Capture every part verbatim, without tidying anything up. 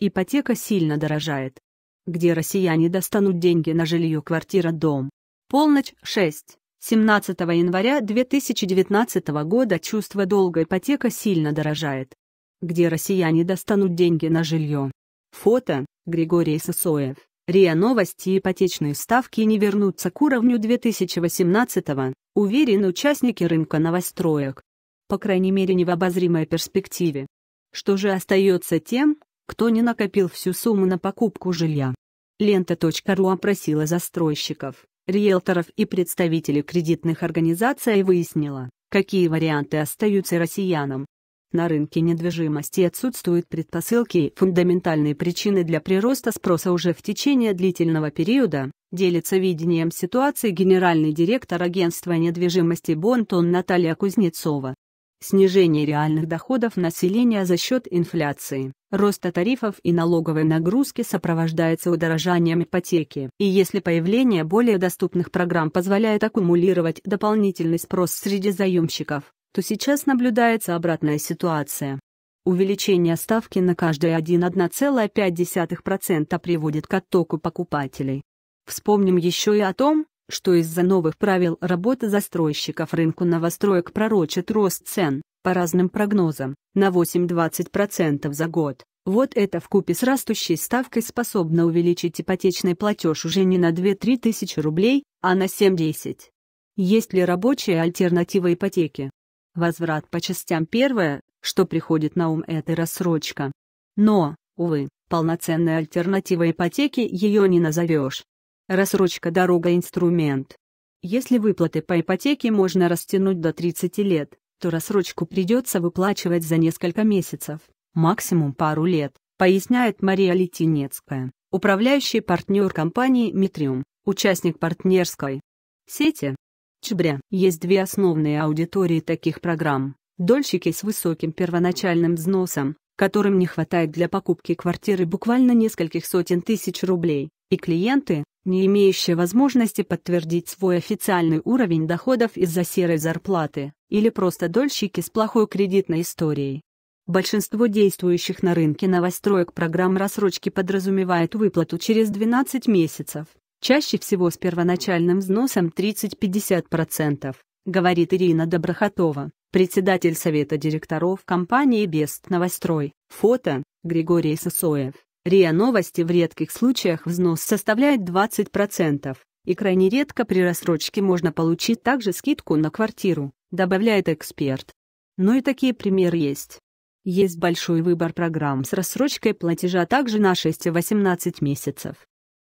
Ипотека сильно дорожает. Где россияне достанут деньги на жилье, квартира, дом? Полночь, шесть. семнадцатого января две тысячи девятнадцатого года чувство долга, ипотека сильно дорожает. Где россияне достанут деньги на жилье? Фото. Григорий Сысоев. РИА Новости. Ипотечные ставки не вернутся к уровню две тысячи восемнадцатого, уверены участники рынка новостроек. По крайней мере, не в обозримой перспективе. Что же остается тем, кто не накопил всю сумму на покупку жилья? Лента точка ру опросила застройщиков, риэлторов и представителей кредитных организаций и выяснила, какие варианты остаются россиянам. На рынке недвижимости отсутствуют предпосылки и фундаментальные причины для прироста спроса уже в течение длительного периода, делится видением ситуации генеральный директор агентства недвижимости «Бонтон» Наталья Кузнецова. Снижение реальных доходов населения за счет инфляции, роста тарифов и налоговой нагрузки сопровождается удорожанием ипотеки. И если появление более доступных программ позволяет аккумулировать дополнительный спрос среди заемщиков, то сейчас наблюдается обратная ситуация. Увеличение ставки на каждые одна целая пять десятых процента приводит к оттоку покупателей. Вспомним еще и о том, что из-за новых правил работы застройщиков рынку новостроек пророчат рост цен, по разным прогнозам, на восемь-двадцать процентов за год. Вот это вкупе с растущей ставкой способно увеличить ипотечный платеж уже не на две-три тысячи рублей, а на семь-десять. Есть ли рабочая альтернатива ипотеке? Возврат по частям — первое, что приходит на ум, это рассрочка. Но, увы, полноценной альтернативой ипотеки ее не назовешь. Рассрочка – дорогой инструмент. Если выплаты по ипотеке можно растянуть до тридцати лет, то рассрочку придется выплачивать за несколько месяцев, максимум пару лет, поясняет Мария Литинецкая, управляющий партнер компании «Метриум», участник партнерской сети ЧБРЯ. Есть две основные аудитории таких программ – дольщики с высоким первоначальным взносом, которым не хватает для покупки квартиры буквально нескольких сотен тысяч рублей, и клиенты, не имеющие возможности подтвердить свой официальный уровень доходов из-за серой зарплаты, или просто дольщики с плохой кредитной историей. Большинство действующих на рынке новостроек программ рассрочки подразумевает выплату через двенадцать месяцев, чаще всего с первоначальным взносом тридцать-пятьдесят процентов, говорит Ирина Доброхотова, председатель совета директоров компании «Бест Новострой». Фото. Григорий Сысоев. РИА Новости. В редких случаях взнос составляет двадцать процентов, и крайне редко при рассрочке можно получить также скидку на квартиру, добавляет эксперт. Но и такие примеры есть. Есть большой выбор программ с рассрочкой платежа также на шесть-восемнадцать месяцев.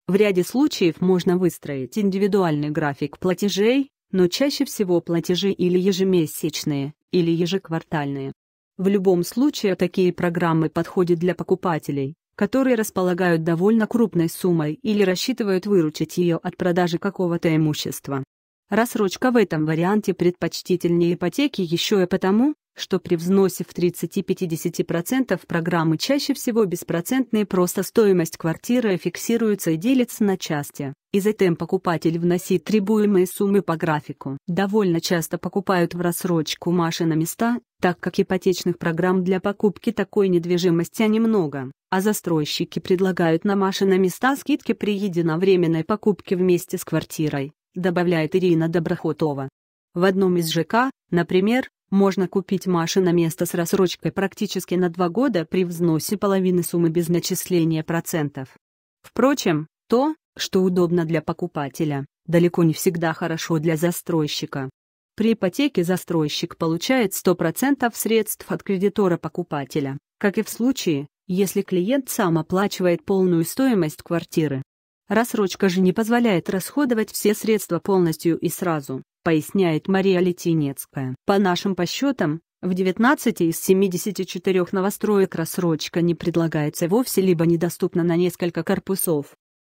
В ряде случаев можно выстроить индивидуальный график платежей, но чаще всего платежи или ежемесячные, или ежеквартальные. В любом случае такие программы подходят для покупателей, которые располагают довольно крупной суммой или рассчитывают выручить ее от продажи какого-то имущества. Рассрочка в этом варианте предпочтительнее ипотеки еще и потому, что при взносе в тридцать-пятьдесят процентов программы чаще всего беспроцентные, просто стоимость квартиры фиксируется и делится на части, и затем покупатель вносит требуемые суммы по графику. Довольно часто покупают в рассрочку машины, места, так как ипотечных программ для покупки такой недвижимости немного, а застройщики предлагают на машины, места скидки при единовременной покупке вместе с квартирой, добавляет Ирина Доброхотова. В одном из ЖК, например, можно купить машино-место с рассрочкой практически на два года при взносе половины суммы без начисления процентов. Впрочем, то, что удобно для покупателя, далеко не всегда хорошо для застройщика. При ипотеке застройщик получает сто процентов средств от кредитора-покупателя, как и в случае, если клиент сам оплачивает полную стоимость квартиры. Рассрочка же не позволяет расходовать все средства полностью и сразу, поясняет Мария Литинецкая. По нашим подсчетам, в девятнадцати из семидесяти четырёх новостроек рассрочка не предлагается вовсе либо недоступна на несколько корпусов.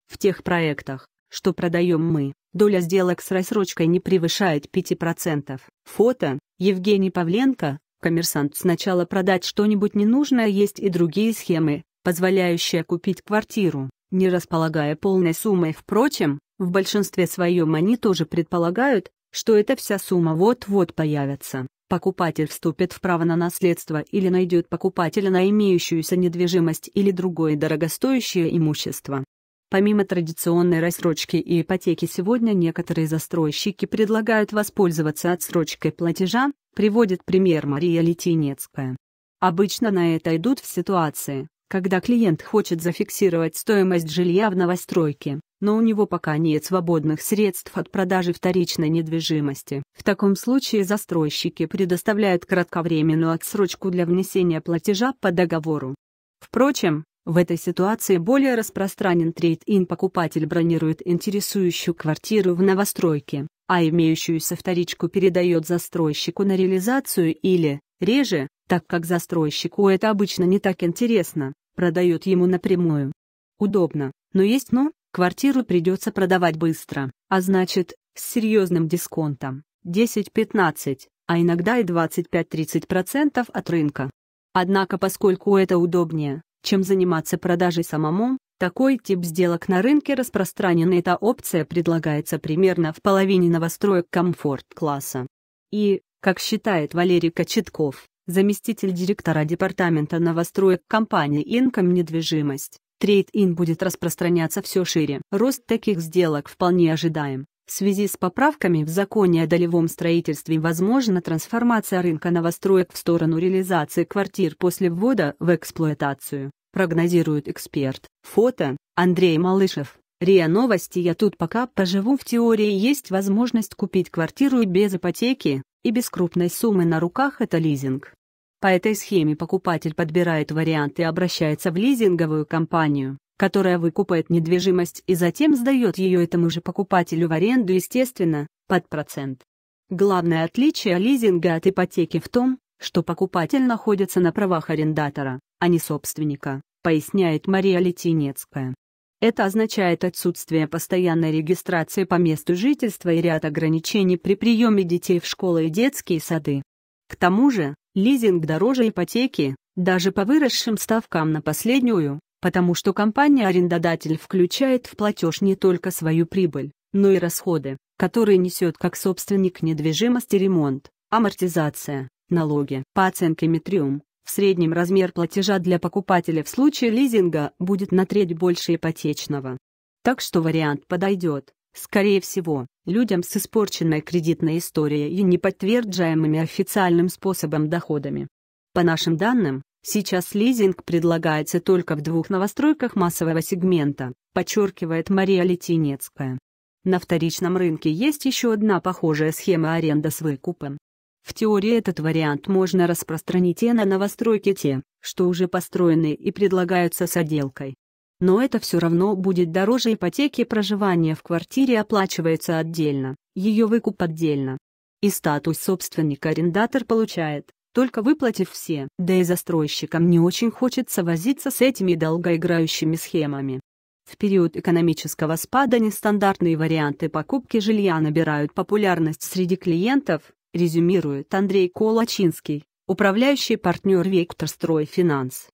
В тех проектах, что продаем мы, доля сделок с рассрочкой не превышает пяти процентов. Фото. Евгений Павленко, Коммерсант. Сначала продать что-нибудь ненужное. Есть и другие схемы, позволяющие купить квартиру, не располагая полной суммой. Впрочем, в большинстве своем они тоже предполагают, что эта вся сумма вот-вот появится, Покупатель вступит в право на наследство или найдет покупателя на имеющуюся недвижимость или другое дорогостоящее имущество. Помимо традиционной рассрочки и ипотеки, сегодня некоторые застройщики предлагают воспользоваться отсрочкой платежа, приводит пример Мария Литинецкая. Обычно на это идут в ситуации, когда клиент хочет зафиксировать стоимость жилья в новостройке, но у него пока нет свободных средств от продажи вторичной недвижимости. В таком случае застройщики предоставляют кратковременную отсрочку для внесения платежа по договору. Впрочем, в этой ситуации более распространен трейд-ин. Покупатель бронирует интересующую квартиру в новостройке, а имеющуюся вторичку передает застройщику на реализацию или, реже, так как застройщику это обычно не так интересно, продает ему напрямую. Удобно, но есть «но», квартиру придется продавать быстро, а значит, с серьезным дисконтом – десять-пятнадцать, а иногда и двадцать пять-тридцать процентов от рынка. Однако поскольку это удобнее, чем заниматься продажей самому, такой тип сделок на рынке распространен, и эта опция предлагается примерно в половине новостроек комфорт-класса. И, как считает Валерий Кочетков, заместитель директора департамента новостроек компании «Инком недвижимость», трейд-ин будет распространяться все шире. Рост таких сделок вполне ожидаем. В связи с поправками в законе о долевом строительстве возможна трансформация рынка новостроек в сторону реализации квартир после ввода в эксплуатацию, прогнозирует эксперт. Фото: Андрей Малышев, РИА Новости. Я тут пока поживу. В теории есть возможность купить квартиру и без ипотеки, и без крупной суммы на руках — это лизинг. По этой схеме покупатель подбирает вариант и обращается в лизинговую компанию, которая выкупает недвижимость и затем сдает ее этому же покупателю в аренду, естественно, под процент. Главное отличие лизинга от ипотеки в том, что покупатель находится на правах арендатора, а не собственника, поясняет Мария Литинецкая. Это означает отсутствие постоянной регистрации по месту жительства и ряд ограничений при приеме детей в школы и детские сады. К тому же, лизинг дороже ипотеки, даже по выросшим ставкам на последнюю, потому что компания-арендодатель включает в платеж не только свою прибыль, но и расходы, которые несет как собственник недвижимости: ремонт, амортизация, налоги. По оценке Метриум, в среднем размер платежа для покупателя в случае лизинга будет на треть больше ипотечного. Так что вариант подойдет, скорее всего, людям с испорченной кредитной историей и неподтверждаемыми официальным способом доходами. По нашим данным, сейчас лизинг предлагается только в двух новостройках массового сегмента, подчеркивает Мария Литинецкая. На вторичном рынке есть еще одна похожая схема — аренда с выкупом. В теории этот вариант можно распространить и на новостройки те, что уже построены и предлагаются с отделкой. Но это все равно будет дороже ипотеки. Проживание в квартире оплачивается отдельно, ее выкуп отдельно. И статус собственника арендатор получает, только выплатив все. Да и застройщикам не очень хочется возиться с этими долгоиграющими схемами. В период экономического спада нестандартные варианты покупки жилья набирают популярность среди клиентов, резюмирует Андрей Колочинский, управляющий партнер «Вектор Стройфинанс».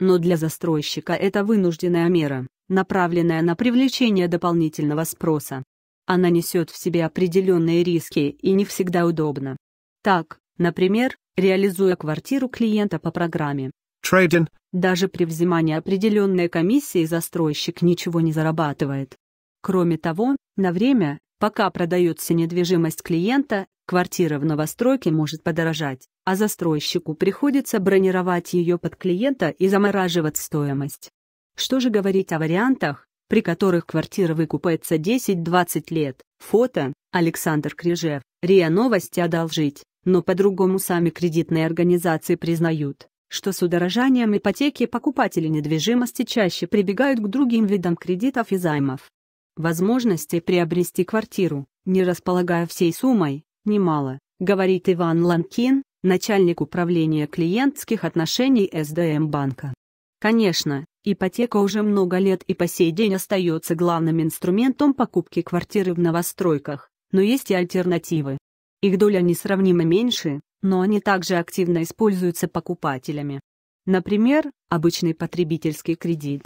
Но для застройщика это вынужденная мера, направленная на привлечение дополнительного спроса. Она несет в себе определенные риски и не всегда удобна. Так, например, реализуя квартиру клиента по программе «Трейдин», даже при взимании определенной комиссии застройщик ничего не зарабатывает. Кроме того, на время, пока продается недвижимость клиента, квартира в новостройке может подорожать, а застройщику приходится бронировать ее под клиента и замораживать стоимость. Что же говорить о вариантах, при которых квартира выкупается десять-двадцать лет? Фото: Александр Крижев, РИА Новости. Одолжить, но по-другому. Сами кредитные организации признают, что с удорожанием ипотеки покупатели недвижимости чаще прибегают к другим видам кредитов и займов. Возможности приобрести квартиру, не располагая всей суммой, немало, говорит Иван Ланкин, начальник управления клиентских отношений эс дэ эм банка. Конечно, ипотека уже много лет и по сей день остается главным инструментом покупки квартиры в новостройках, но есть и альтернативы. Их доля несравнимо меньше, но они также активно используются покупателями. Например, обычный потребительский кредит.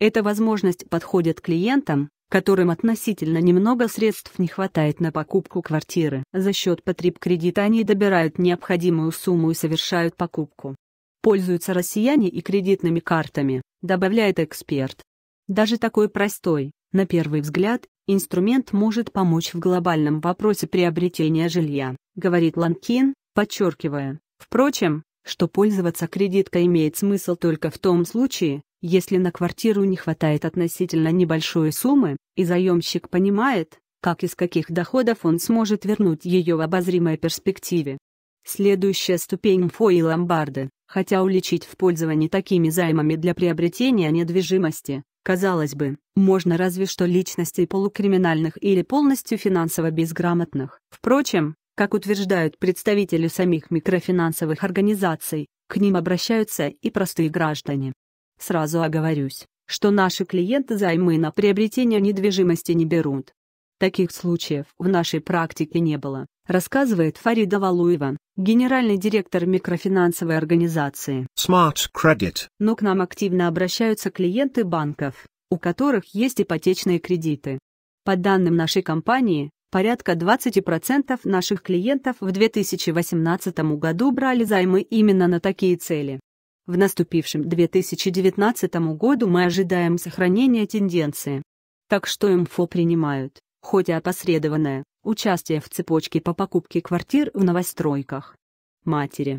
Эта возможность подходит клиентам, которым относительно немного средств не хватает на покупку квартиры. За счет потребкредита они добирают необходимую сумму и совершают покупку. Пользуются россияне и кредитными картами, добавляет эксперт. Даже такой простой, на первый взгляд, инструмент может помочь в глобальном вопросе приобретения жилья, говорит Ланкин, подчеркивая, впрочем, что пользоваться кредиткой имеет смысл только в том случае, если на квартиру не хватает относительно небольшой суммы, и заемщик понимает, как из каких доходов он сможет вернуть ее в обозримой перспективе. Следующая ступень — МФО и ломбарды, хотя уличить в пользовании такими займами для приобретения недвижимости, казалось бы, можно разве что личностей полукриминальных или полностью финансово безграмотных. Впрочем, как утверждают представители самих микрофинансовых организаций, к ним обращаются и простые граждане. Сразу оговорюсь, что наши клиенты займы на приобретение недвижимости не берут. Таких случаев в нашей практике не было, рассказывает Фарида Валуева, генеральный директор микрофинансовой организации Smart Credit. Но к нам активно обращаются клиенты банков, у которых есть ипотечные кредиты. По данным нашей компании, порядка двадцати процентов наших клиентов в две тысячи восемнадцатом году брали займы именно на такие цели. В наступившем две тысячи девятнадцатом году мы ожидаем сохранения тенденции. Так что МФО принимают, хоть и опосредованное, участие в цепочке по покупке квартир в новостройках. Матери,